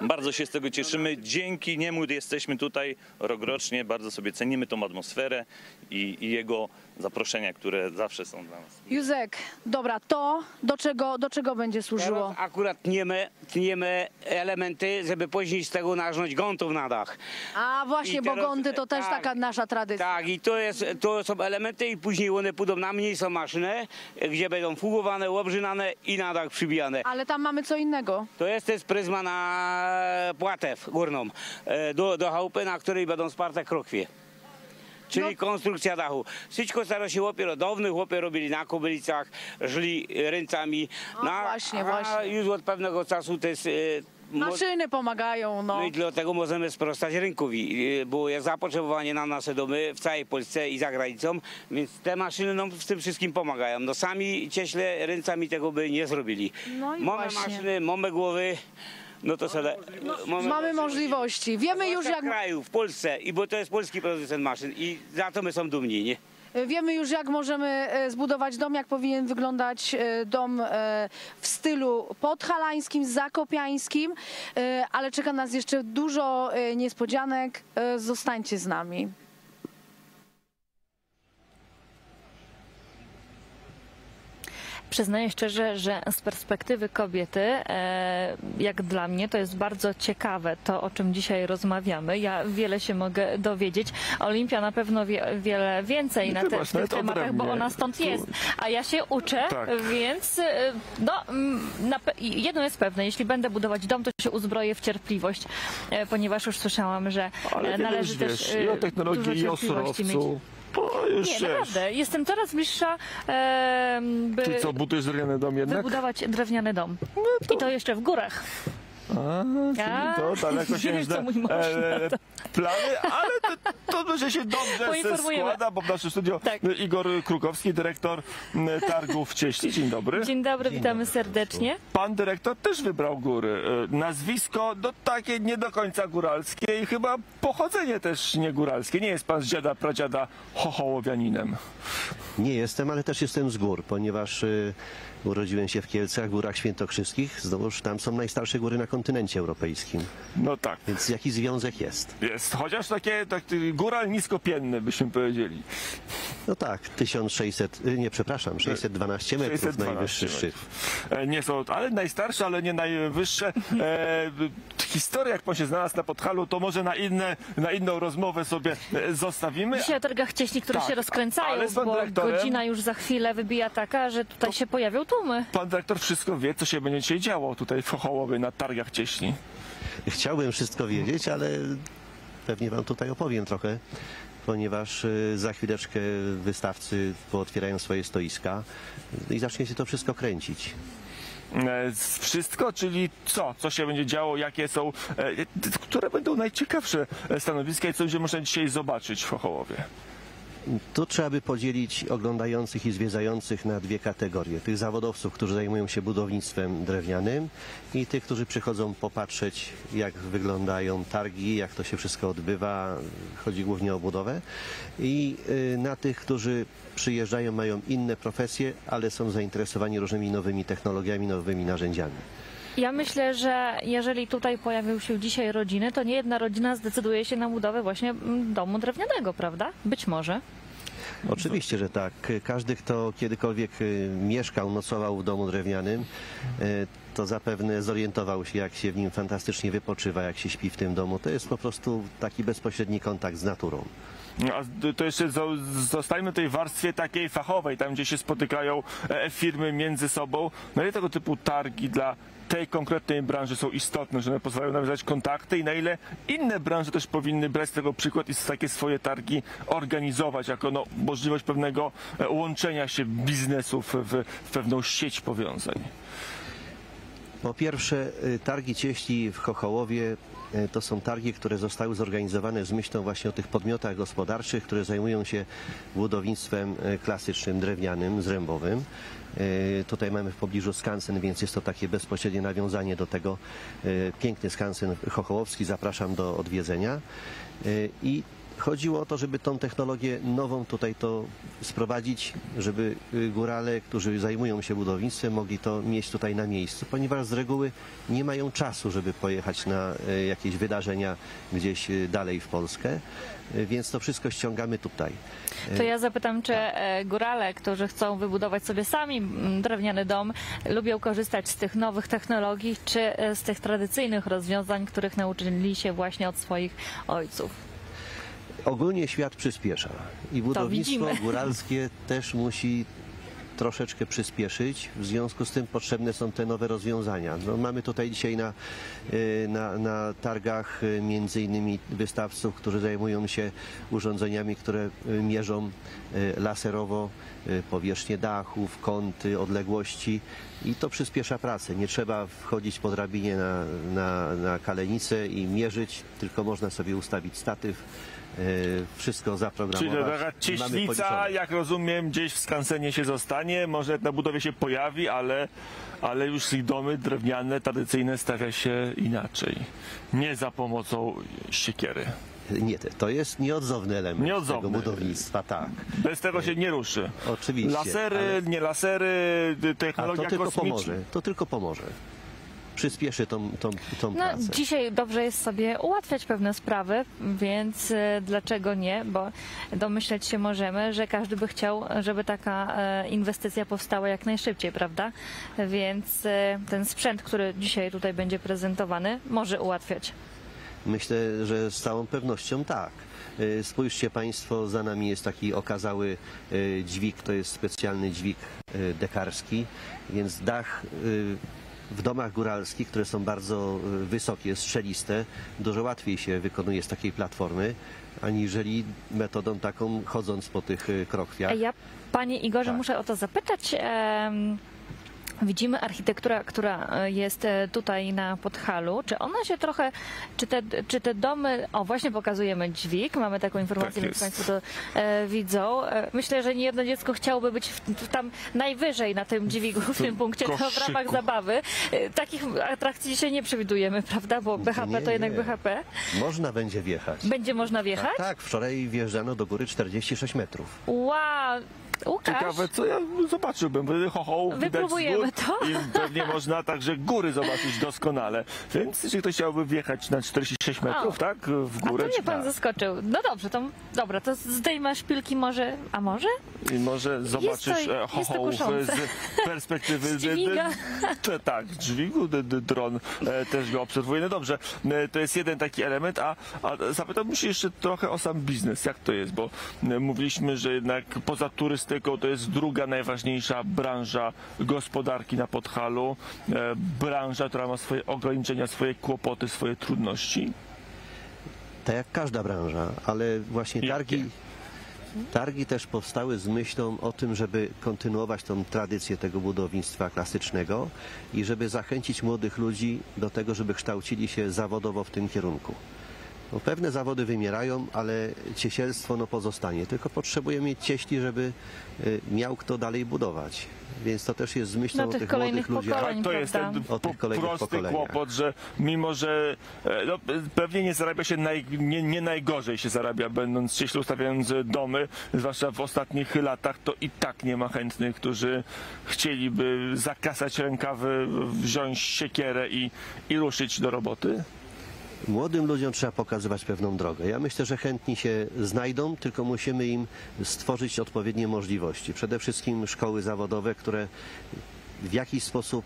Bardzo się z tego cieszymy. Dzięki niemu jesteśmy tutaj rokrocznie. Bardzo sobie cenimy tą atmosferę i, i jego zaproszenia, które zawsze są dla nas. Józek, dobra, to do czego, do czego będzie służyło? Teraz akurat tniemy, tniemy elementy, żeby później z tego narządzić gątów na dach. A właśnie, teraz, bo gąty to też tak, taka nasza tradycja. Tak, i to, jest, to są elementy i później one pójdą na mniejszą maszynę, gdzie będą fugowane, łobrzynane i na dach przybijane. Ale tam mamy co innego. To jest też pryzma na płatew górną, do, do chałupy, na której będą sparte krokwie. Czyli no. Konstrukcja dachu. Wszystko staro się chłopie rodowny, chłopie robili na kobylicach, żli ręcami. No, no właśnie, a właśnie. Już od pewnego czasu to jest... Maszyny pomagają, no. No i dlatego możemy sprostać rynkowi, bo jest zapotrzebowanie na nasze domy w całej Polsce i za granicą, więc te maszyny nam no, w tym wszystkim pomagają. No sami cieśle ręcami tego by nie zrobili. No i mamy właśnie. Maszyny, mamy głowy. No to sobie, no, mamy, mamy możliwości. Wiemy już jak... W kraju, w Polsce, i bo to jest polski producent maszyn i za to my są dumni, nie? Wiemy już jak możemy zbudować dom, jak powinien wyglądać dom w stylu podhalańskim, zakopiańskim, ale czeka nas jeszcze dużo niespodzianek. Zostańcie z nami. Przyznaję szczerze, że z perspektywy kobiety, jak dla mnie, to jest bardzo ciekawe to, o czym dzisiaj rozmawiamy. Ja wiele się mogę dowiedzieć. Olimpia na pewno wie, wiele więcej na te, tych tematach, bo ona stąd jest. A ja się uczę, tak. Więc no, na, jedno jest pewne. Jeśli będę budować dom, to się uzbroję w cierpliwość, ponieważ już słyszałam, że ale należy wiesz, też i o technologii, i o surowcu. Po, już nie, naprawdę. Jestem coraz bliższa, e, by Ty co, budujesz drewniany dom jednak? Wybudować drewniany dom. No to... I to jeszcze w górach. A, ja? To dalekosiężne e, plany, ale to, to że się dobrze składa, bo w naszym studiu tak. Igor Krukowski, dyrektor Targów Cieśli. Dzień dobry. Dzień dobry, witamy serdecznie. Pan dyrektor też wybrał góry. Nazwisko no, takie nie do końca góralskie i chyba pochodzenie też nie góralskie. Nie jest pan z dziada, pradziada chochołowianinem. Nie jestem, ale też jestem z gór, ponieważ y, urodziłem się w Kielcach, w Górach Świętokrzyskich. Znowuż tam są najstarsze góry na kontynencie europejskim. No tak. Więc jaki związek jest? Jest, chociaż takie tak, góral niskopienny byśmy powiedzieli. No tak, tysiąc sześćset, nie przepraszam, sześćset dwanaście metrów sześćset dwanaście najwyższy szczyt. Nie są, ale najstarsze, ale nie najwyższe. E, historię, jak pan się znalazł na Podhalu, to może na, inne, na inną rozmowę sobie zostawimy. Dzisiaj o targach Cieśli, które tak, się rozkręcają, bo godzina już za chwilę wybija taka, że tutaj to się pojawią tłumy. Pan dyrektor wszystko wie, co się będzie dzisiaj działo tutaj w Chochołowie na targach Cieśli. Chciałbym wszystko wiedzieć, ale pewnie wam tutaj opowiem trochę, ponieważ za chwileczkę wystawcy pootwierają swoje stoiska i zacznie się to wszystko kręcić. Wszystko, czyli co? Co się będzie działo? Jakie są, które będą najciekawsze stanowiska i co będzie można dzisiaj zobaczyć w Chochołowie? Tu trzeba by podzielić oglądających i zwiedzających na dwie kategorie. Tych zawodowców, którzy zajmują się budownictwem drewnianym i tych, którzy przychodzą popatrzeć, jak wyglądają targi, jak to się wszystko odbywa. Chodzi głównie o budowę. I na tych, którzy przyjeżdżają, mają inne profesje, ale są zainteresowani różnymi nowymi technologiami, nowymi narzędziami. Ja myślę, że jeżeli tutaj pojawią się dzisiaj rodziny, to nie jedna rodzina zdecyduje się na budowę właśnie domu drewnianego, prawda? Być może. Oczywiście, że tak. Każdy, kto kiedykolwiek mieszkał, nocował w domu drewnianym, to zapewne zorientował się, jak się w nim fantastycznie wypoczywa, jak się śpi w tym domu. To jest po prostu taki bezpośredni kontakt z naturą. A to jeszcze zostajmy w tej warstwie takiej fachowej, tam gdzie się spotykają firmy między sobą. No i tego typu targi dla tej konkretnej branży są istotne, że one pozwalają nawiązać kontakty i na ile inne branże też powinny brać z tego przykład i takie swoje targi organizować jako no, możliwość pewnego łączenia się biznesów w, w pewną sieć powiązań. Po pierwsze, targi Cieśli w Chochołowie to są targi, które zostały zorganizowane z myślą właśnie o tych podmiotach gospodarczych, które zajmują się budownictwem klasycznym, drewnianym, zrębowym. Tutaj mamy w pobliżu skansen, więc jest to takie bezpośrednie nawiązanie do tego. Piękny skansen chochołowski, zapraszam do odwiedzenia. I chodziło o to, żeby tą technologię nową tutaj to sprowadzić, żeby górale, którzy zajmują się budownictwem, mogli to mieć tutaj na miejscu, ponieważ z reguły nie mają czasu, żeby pojechać na jakieś wydarzenia gdzieś dalej w Polskę, więc to wszystko ściągamy tutaj. To ja zapytam, czy górale, którzy chcą wybudować sobie sami drewniany dom, lubią korzystać z tych nowych technologii, czy z tych tradycyjnych rozwiązań, których nauczyli się właśnie od swoich ojców? Ogólnie świat przyspiesza i budownictwo góralskie też musi troszeczkę przyspieszyć, w związku z tym potrzebne są te nowe rozwiązania. No, mamy tutaj dzisiaj na, na, na targach między innymi wystawców, którzy zajmują się urządzeniami, które mierzą laserowo powierzchnię dachów, kąty, odległości i to przyspiesza pracę. Nie trzeba wchodzić po drabinie na, na, na kalenicę i mierzyć, tylko można sobie ustawić statyw. Yy, wszystko zaprogramować. Czyli taka cieślica, jak rozumiem, gdzieś w skansenie się zostanie, może na budowie się pojawi, ale, ale już domy drewniane, tradycyjne stawia się inaczej. Nie za pomocą siekiery. Nie, to jest nieodzowny element nieodzowny. tego budownictwa, tak. Bez tego się nie ruszy. Oczywiście. Lasery, ale... nie lasery, technologia A to tylko pomoże. To tylko pomoże. Przyspieszy tą, tą, tą no, pracę. Dzisiaj dobrze jest sobie ułatwiać pewne sprawy, więc dlaczego nie? Bo domyśleć się możemy, że każdy by chciał, żeby taka inwestycja powstała jak najszybciej, prawda? Więc ten sprzęt, który dzisiaj tutaj będzie prezentowany, może ułatwiać. Myślę, że z całą pewnością tak. Spójrzcie Państwo, za nami jest taki okazały dźwig, to jest specjalny dźwig dekarski, więc dach... W domach góralskich, które są bardzo wysokie, strzeliste, dużo łatwiej się wykonuje z takiej platformy, aniżeli metodą taką chodząc po tych krokwiach. Ja, panie Igorze, tak. muszę o to zapytać. Widzimy architekturę, która jest tutaj na Podhalu. Czy ona się trochę, czy te, czy te domy, o właśnie pokazujemy dźwig, mamy taką informację, więc Państwo to e, widzą. Myślę, że nie jedno dziecko chciałoby być w, w, tam najwyżej na tym dźwigu, w tym punkcie, to w ramach zabawy. E, takich atrakcji się nie przewidujemy, prawda, bo B H P nie, to jednak nie. B H P. Można będzie wjechać. Będzie można wjechać? Tak, tak. Wczoraj wjeżdżano do góry czterdzieści sześć metrów. Wow! Łukasz. Ciekawe, co ja zobaczyłbym. Ho, ho, wypróbujemy to. I pewnie można także góry zobaczyć doskonale. Więc jeśli ktoś chciałby wjechać na czterdzieści sześć metrów, o, tak? W górę. A to mnie pan zaskoczył. No dobrze, to dobra, to zdejmę szpilki może, a może? I może zobaczysz Chochołów z perspektywy z tak, dźwigu, dron też go obserwuje. No dobrze, to jest jeden taki element, a, a zapytam się jeszcze trochę o sam biznes. Jak to jest? Bo mówiliśmy, że jednak poza turystyką to jest druga najważniejsza branża gospodarki na Podhalu. Branża, która ma swoje ograniczenia, swoje kłopoty, swoje trudności. Tak jak każda branża, ale właśnie targi... Targi też powstały z myślą o tym, żeby kontynuować tą tradycję tego budownictwa klasycznego i żeby zachęcić młodych ludzi do tego, żeby kształcili się zawodowo w tym kierunku. No, pewne zawody wymierają, ale ciesielstwo no, pozostanie. Tylko potrzebujemy cieśli, żeby y, miał kto dalej budować. Więc to też jest z myślą o tych młodych ludziach. Tak, to jest ten o tych kolejnych prosty kłopot, że mimo, że no, pewnie nie zarabia się, naj, nie, nie najgorzej się zarabia, będąc cieślą, stawiając domy, zwłaszcza w ostatnich latach, to i tak nie ma chętnych, którzy chcieliby zakasać rękawy, wziąć siekierę i, i ruszyć do roboty. Młodym ludziom trzeba pokazywać pewną drogę. Ja myślę, że chętni się znajdą, tylko musimy im stworzyć odpowiednie możliwości. Przede wszystkim szkoły zawodowe, które w jakiś sposób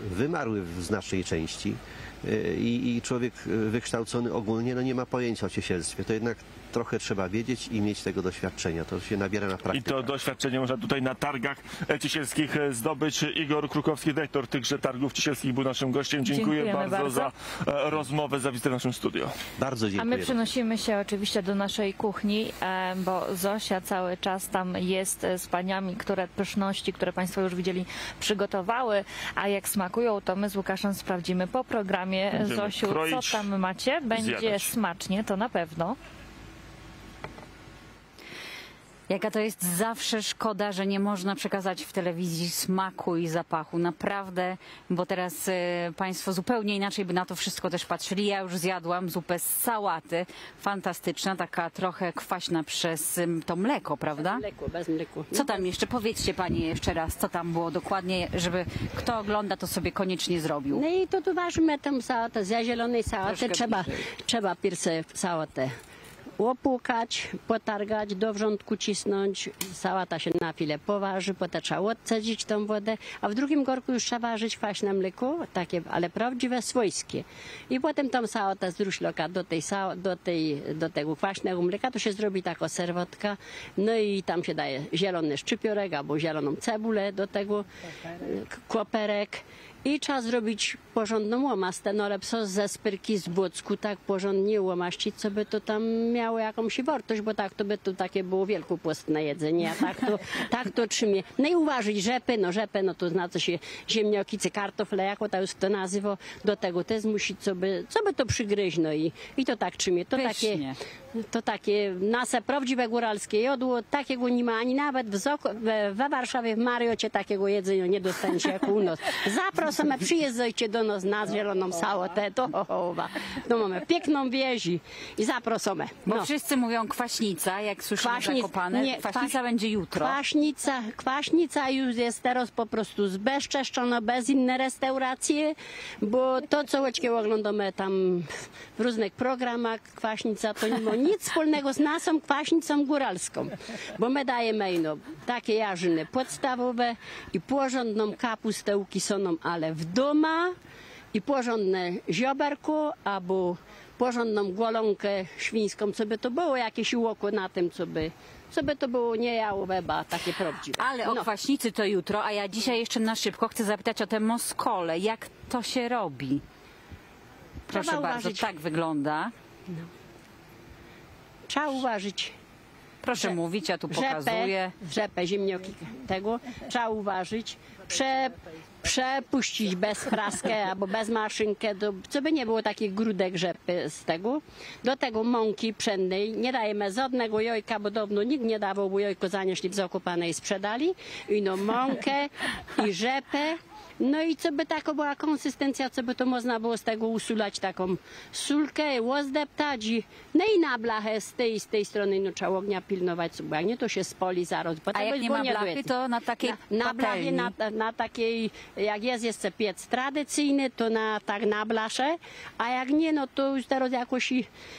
wymarły w znacznej części i człowiek wykształcony ogólnie no nie ma pojęcia o ciesielstwie. To jednak trochę trzeba wiedzieć i mieć tego doświadczenia. To się nabiera na praktykę. I to doświadczenie można tutaj na targach ciesielskich zdobyć. Igor Krukowski, dyrektor tychże targów ciesielskich, był naszym gościem. Dziękuję bardzo, bardzo za rozmowę, za wizytę w naszym studio. Bardzo dziękuję. A my przenosimy się oczywiście do naszej kuchni, bo Zosia cały czas tam jest z paniami, które pyszności, które państwo już widzieli, przygotowały. A jak smakują, to my z Łukaszem sprawdzimy po programie. Będziemy Zosiu, kroić, co tam macie? Będzie zjadać. Smacznie, to na pewno. Jaka to jest zawsze szkoda, że nie można przekazać w telewizji smaku i zapachu. Naprawdę, bo teraz państwo zupełnie inaczej by na to wszystko też patrzyli. Ja już zjadłam zupę z sałaty, fantastyczna, taka trochę kwaśna przez to mleko, prawda? Bez mleku, bez mleku. Co tam jeszcze? Powiedzcie panie jeszcze raz, co tam było dokładnie, żeby kto ogląda, to sobie koniecznie zrobił. No i to tu ważmy tę sałatę, z zielonej sałaty trzeba, trzeba pierwsze sałatę opłukać, potargać, do wrzątku cisnąć, sałata się na chwilę poważy, potem trzeba odcedzić tą wodę, a w drugim gorku już trzeba ważyć kwaśne mleko, takie, ale prawdziwe, swojskie. I potem tą sałatę z ruszloka do, tej, do, tej, do tego kwaśnego mleka, to się zrobi taka serwotka, no i tam się daje zielony szczypiorek albo zieloną cebulę do tego, kłoperek. I trzeba zrobić porządną łomastę, no lepso ze spyrki z błocku, tak porządnie łomaścić, co by to tam miało jakąś wartość, bo tak to by to takie było wielkopostne jedzenie, a tak to, tak to trzymie. No i uważać rzepy, no rzepy, no to znaczy się ziemniaki, czy kartofle, jako to już to nazywa, do tego też musi, co by, co by to przygryźć, no i, i to tak trzymie. To takie, to takie nasze prawdziwe góralskie jodło, takiego nie ma ani nawet w Zoko, we Warszawie, w Mariocie takiego jedzenia nie dostanie się jak u nas. Zaproszę Same przyjeżdżajcie do nas na zieloną sałatę, to no mamy piękną wieżę i zaprosimy. No. Bo wszyscy mówią kwaśnica, jak słyszymy Kwaśnic, Zakopane, nie, kwaśnica kwaś, będzie jutro. Kwaśnica, kwaśnica już jest teraz po prostu zbezczeszczona, bez inne restauracje, bo to, co oglądamy tam w różnych programach, kwaśnica to nie ma nic wspólnego z naszą kwaśnicą góralską, bo my dajemy no, takie jarzyny podstawowe i porządną kapustę ukisoną, ale w doma i porządne zioberko albo porządną golonkę świńską, co by to było jakieś łoko na tym, co by, co by to było nie jałowe, ba, takie prawdziwe. Ale o no. kwaśnicy to jutro, a ja dzisiaj jeszcze na szybko chcę zapytać o te moskole. Jak to się robi? Proszę Trzeba bardzo, uważać. Tak wygląda. No. Trzeba uważać. Proszę Rze mówić, ja tu rzepę, pokazuję. Rzepę, ziemnioki tego. Trzeba uważać. Prze przepuścić bez praskę albo bez maszynkę, do, co by nie było takich grudek rzepy z tego. Do tego mąki pszennej nie dajemy żadnego jojka, bo dawno nikt nie dawał, bo jojko zanieśli w Zakopane i sprzedali. I no mąkę i rzepę No i co by taka była konsystencja, co by to można było z tego usulać, taką sulkę, ozdeptać. I, no i na blachę z tej z tej strony no, trzeba ognia pilnować, bo jak nie, to się spoli zaraz. Potem a jak nie ma blachy, to na takiej na, na blachy, na, na takiej, jak jest jeszcze piec tradycyjny, to na, tak na blasze, a jak nie, no to już teraz jakoś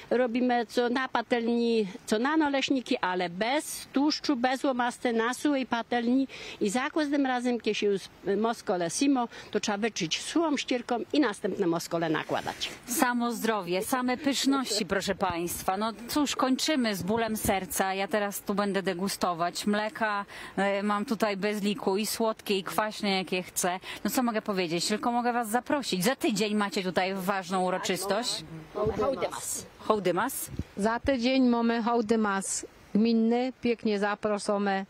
robimy co na patelni, co na noleśniki, ale bez tłuszczu, bez łomasty, na sułej patelni i za każdym razem, kiedy się już moskole simo, to trzeba wyczyć sułą ścierką i następne moskole nakładać. Samo zdrowie, same pyszności, proszę Państwa. No cóż, kończymy z bólem serca. Ja teraz tu będę degustować. Mleka y, mam tutaj bez liku i słodkie, i kwaśne, jakie chcę. No co mogę powiedzieć? Tylko mogę Was zaprosić. Za tydzień macie tutaj ważną uroczystość. Hołdymas. Hołdymas. Za tydzień mamy hołdymas gminny. Pięknie zaproszone.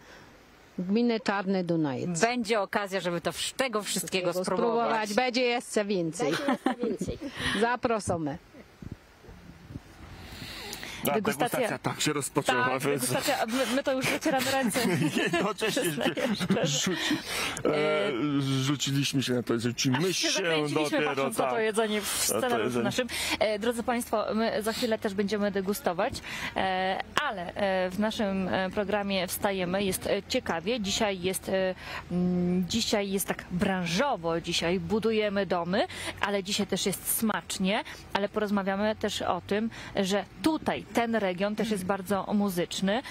Gminy Czarne Dunajec. Będzie okazja, żeby to tego wszystkiego spróbować. spróbować. Będzie jeszcze więcej. Będzie więcej. Zaprosimy. Ta degustacja, degustacja tak się rozpoczęła. Tak, więc... degustacja, my, my to już wycieramy ręce. Jednocześnie rzuci, e, rzuciliśmy się na to jedzenie. Czy my się, się dopiero, patrząc tak, na to jedzenie w scenariuszu naszym. E, drodzy Państwo, my za chwilę też będziemy degustować, e, ale w naszym programie Wstajemy jest ciekawie. Dzisiaj jest, m, dzisiaj jest tak branżowo, dzisiaj budujemy domy, ale dzisiaj też jest smacznie, ale porozmawiamy też o tym, że tutaj ten region też jest bardzo muzyczny.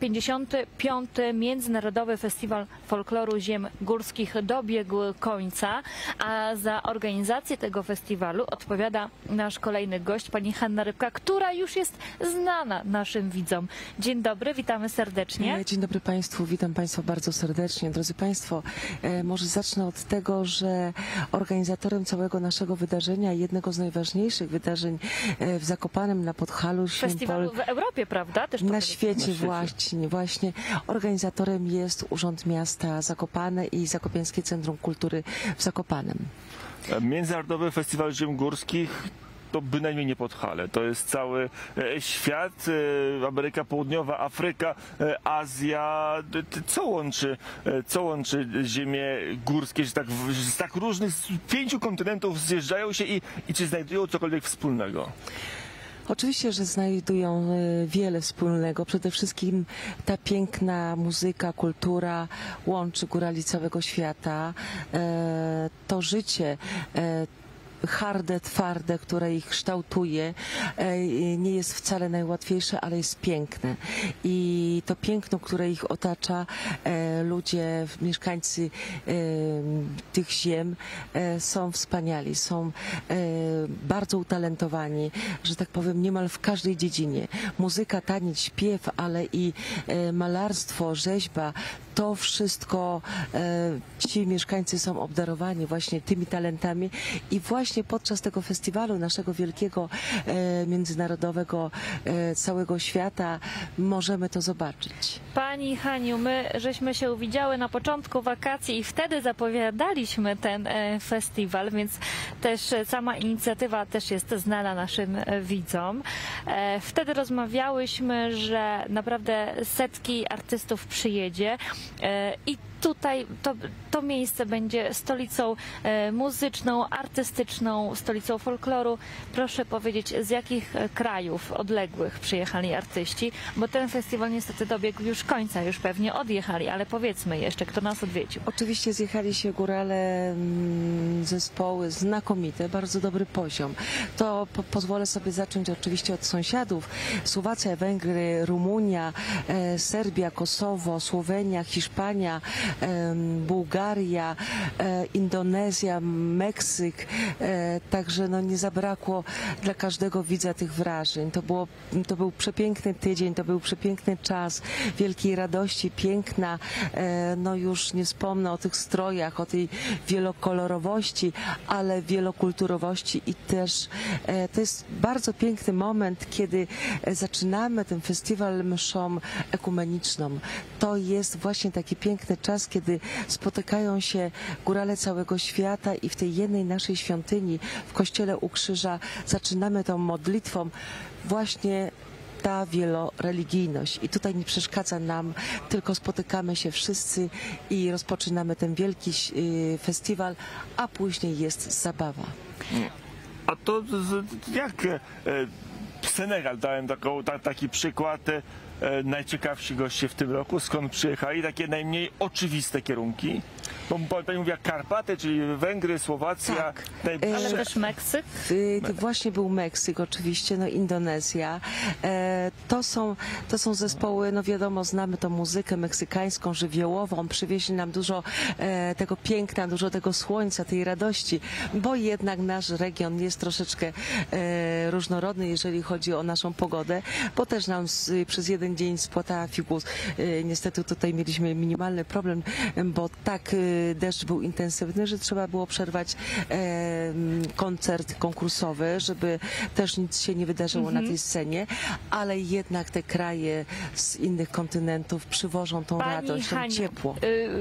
pięćdziesiąty piąty Międzynarodowy Festiwal Folkloru Ziem Górskich dobiegł końca, a za organizację tego festiwalu odpowiada nasz kolejny gość, pani Hanna Rybka, która już jest znana naszym widzom. Dzień dobry, witamy serdecznie. Dzień dobry Państwu, witam Państwa bardzo serdecznie. Drodzy Państwo, może zacznę od tego, że organizatorem całego naszego wydarzenia, jednego z najważniejszych wydarzeń w Zakopanem na Podhalu, festiwalu w Europie, prawda? Też na świecie, na świecie właśnie, właśnie. Organizatorem jest Urząd Miasta Zakopane i Zakopieńskie Centrum Kultury w Zakopanem. Międzynarodowy Festiwal Ziem Górskich to bynajmniej nie Podhale. To jest cały świat, Ameryka Południowa, Afryka, Azja. Co łączy, co łączy ziemie górskie, że tak, z tak różnych z pięciu kontynentów zjeżdżają się i, i czy znajdują cokolwiek wspólnego? Oczywiście, że znajdują wiele wspólnego. Przede wszystkim ta piękna muzyka, kultura łączy górali całego świata. To życie harde, twarde, które ich kształtuje, nie jest wcale najłatwiejsze, ale jest piękne. I to piękno, które ich otacza, ludzie, mieszkańcy tych ziem są wspaniali, są bardzo utalentowani, że tak powiem, niemal w każdej dziedzinie. Muzyka, taniec, śpiew, ale i malarstwo, rzeźba, to wszystko ci mieszkańcy są obdarowani właśnie tymi talentami i właśnie podczas tego festiwalu naszego wielkiego, e, międzynarodowego, e, całego świata możemy to zobaczyć. Pani Haniu, my żeśmy się uwidziały na początku wakacji i wtedy zapowiadaliśmy ten e, festiwal, więc też sama inicjatywa też jest znana naszym widzom. E, wtedy rozmawiałyśmy, że naprawdę setki artystów przyjedzie e, i tutaj to, to miejsce będzie stolicą e, muzyczną, artystyczną, stolicą folkloru. Proszę powiedzieć, z jakich krajów odległych przyjechali artyści, bo ten festiwal niestety dobiegł już końca, już pewnie odjechali, ale powiedzmy jeszcze, kto nas odwiedził. Oczywiście zjechali się górale, zespoły znakomite, bardzo dobry poziom. To po, pozwolę sobie zacząć oczywiście od sąsiadów. Słowacja, Węgry, Rumunia, e, Serbia, Kosowo, Słowenia, Hiszpania, Bułgaria, Indonezja, Meksyk, także no nie zabrakło dla każdego widza tych wrażeń. To, było, to był przepiękny tydzień, to był przepiękny czas wielkiej radości, piękna, no już nie wspomnę o tych strojach, o tej wielokolorowości, ale wielokulturowości i też to jest bardzo piękny moment, kiedy zaczynamy ten festiwal mszą ekumeniczną. To jest właśnie taki piękny czas, kiedy spotykają się górale całego świata i w tej jednej naszej świątyni, w kościele u Krzyża, zaczynamy tą modlitwą właśnie ta wieloreligijność. I tutaj nie przeszkadza nam, tylko spotykamy się wszyscy i rozpoczynamy ten wielki festiwal, a później jest zabawa. A to jak Senegal, dałem taką, ta, taki przykład, najciekawsi goście w tym roku, skąd przyjechali, takie najmniej oczywiste kierunki. Bo pani mówiła Karpaty, czyli Węgry, Słowacja. Tak. Najbliższe... Ale też Meksyk? To właśnie był Meksyk oczywiście, no Indonezja. To są, to są zespoły, no wiadomo, znamy tą muzykę meksykańską, żywiołową. Przywieźli nam dużo tego piękna, dużo tego słońca, tej radości, bo jednak nasz region jest troszeczkę różnorodny, jeżeli chodzi o naszą pogodę, bo też nam przez jeden dzień spłatała fikus. Niestety tutaj mieliśmy minimalny problem, bo tak deszcz był intensywny, że trzeba było przerwać koncert konkursowy, żeby też nic się nie wydarzyło mm-hmm. na tej scenie, ale jednak te kraje z innych kontynentów przywożą tą Pani radość, Haniu, to ciepło.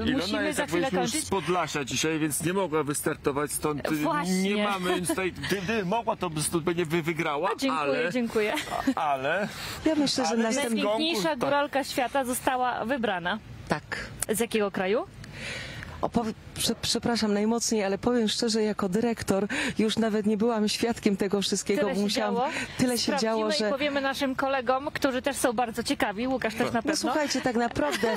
Yy, musimy jest, za tak chwilę kończyć. Z Podlasia dzisiaj, więc nie mogła wystartować, stąd Właśnie. nie mamy tutaj, gdyby mogła, to by nie wygrała, A, dziękuję, ale... dziękuję. Ale... Ja myślę, że następnie najpiękniejsza góralka świata została wybrana. Tak. Z jakiego kraju? Opow- przepraszam najmocniej, ale powiem szczerze, jako dyrektor już nawet nie byłam świadkiem tego wszystkiego. Tyle się Musiałam, działo. Tyle się działo, że... i powiemy naszym kolegom, którzy też są bardzo ciekawi. Łukasz też na pewno. No słuchajcie, tak naprawdę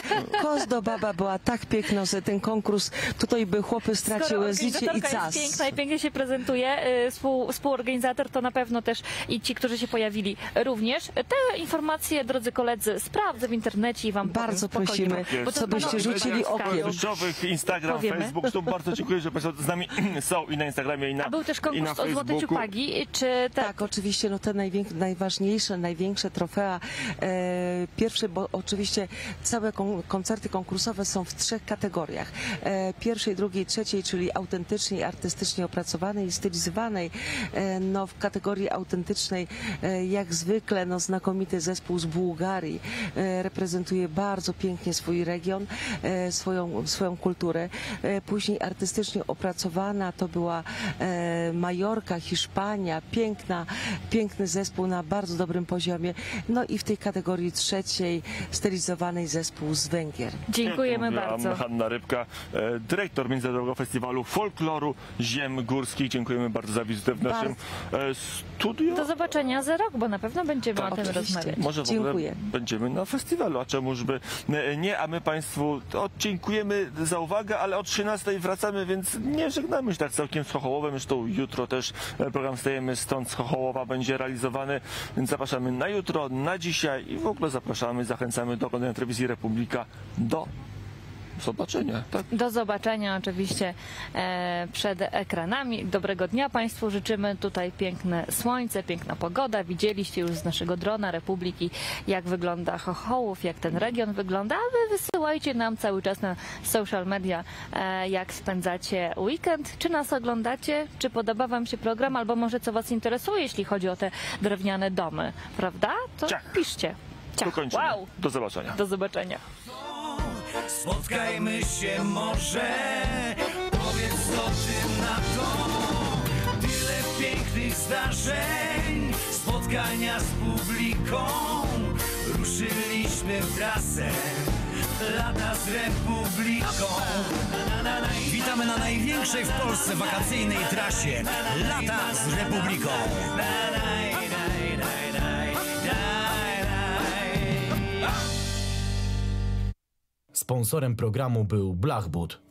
Kozdobaba była tak piękna, że ten konkurs tutaj by chłopy straciły życie i czas. Jest piękna i pięknie się prezentuje. Współ, współorganizator to na pewno też i ci, którzy się pojawili również. Te informacje, drodzy koledzy, sprawdzę w internecie i wam bardzo powiem, prosimy, bo co byście rzucili okiem. Instagram, Powiemy. Facebook, zresztą bardzo dziękuję, że Państwo z nami są i na Instagramie, i na Facebooku. A był też konkurs o złote ciupagi, czy te... Tak, oczywiście, no te najwięk- najważniejsze, największe trofea. E, pierwsze, bo oczywiście całe kon- koncerty konkursowe są w trzech kategoriach. E, pierwszej, drugiej, trzeciej, czyli autentycznej, artystycznie opracowanej i stylizowanej. E, no w kategorii autentycznej, e, jak zwykle, no znakomity zespół z Bułgarii. E, reprezentuje bardzo pięknie swój region, e, swoją, swoją kulturę. Później artystycznie opracowana to była Majorka, Hiszpania, piękna, piękny zespół na bardzo dobrym poziomie. No i w tej kategorii trzeciej stylizowanej zespół z Węgier. Dziękujemy bardzo. Hanna Rybka, dyrektor Międzynarodowego Festiwalu Folkloru Ziem Górskich. Dziękujemy bardzo za wizytę w naszym bardzo. studiu. Do zobaczenia za rok, bo na pewno będziemy tak, o tym oczywiście. rozmawiać. Może w ogóle Dziękuję. będziemy na festiwalu, a czemużby nie, a my Państwu dziękujemy za uwagę. Uwaga, ale o trzynastej wracamy, więc nie żegnamy się tak całkiem z Chochołowem. Zresztą jutro też program Wstajemy stąd z Chochołowa będzie realizowany, więc zapraszamy na jutro, na dzisiaj i w ogóle zapraszamy, zachęcamy do oglądania Telewizji Republika. Do zobaczenia. Tak? Do zobaczenia oczywiście e, przed ekranami. Dobrego dnia Państwu życzymy. Tutaj piękne słońce, piękna pogoda. Widzieliście już z naszego drona Republiki, jak wygląda Chochołów, jak ten region wygląda. A wy wysyłajcie nam cały czas na social media, e, jak spędzacie weekend, czy nas oglądacie, czy podoba Wam się program, albo może co Was interesuje, jeśli chodzi o te drewniane domy, prawda? To Ciach. piszcie. Ciach. Do, wow. Do zobaczenia. Do zobaczenia. Spotkajmy się może, powiedz co ty na to. Tyle pięknych zdarzeń, spotkania z publiką. Ruszyliśmy w trasę, lata z Republiką. Witamy na największej w Polsce wakacyjnej trasie Lata z Republiką. Sponsorem programu był Blachbud.